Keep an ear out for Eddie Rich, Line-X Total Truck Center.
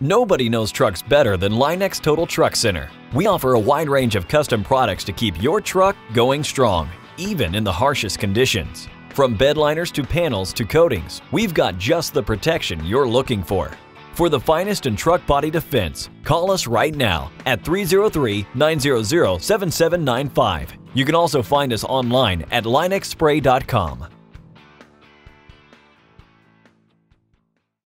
Nobody knows trucks better than Line-X Total Truck Center. We offer a wide range of custom products to keep your truck going strong, even in the harshest conditions. From bed liners to panels to coatings, we've got just the protection you're looking for. For the finest in truck body defense, call us right now at 303-900-7795. You can also find us online at linexspray.com.